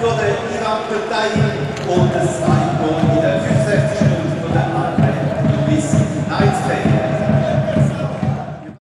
Tore insgesamt verteidigt und das 2-0 wieder.